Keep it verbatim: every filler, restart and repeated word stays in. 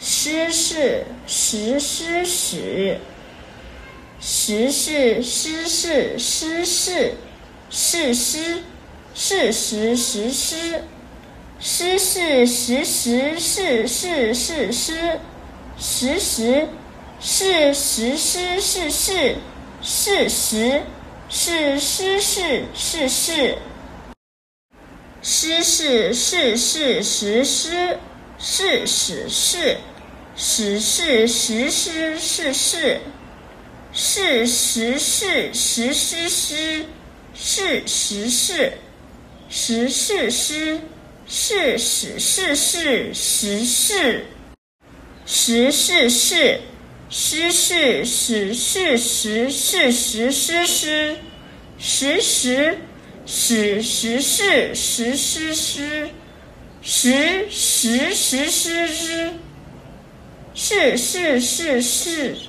师事师师师时事师事师事事师事时时师师事时时事事事师时时事时师事事事时事师事事事师事事事时师事事事时事时师事事是时事时师师是时事时事师是时事事时事时事事时事时事时事时师师时时时时事时师师时时时师师是是是是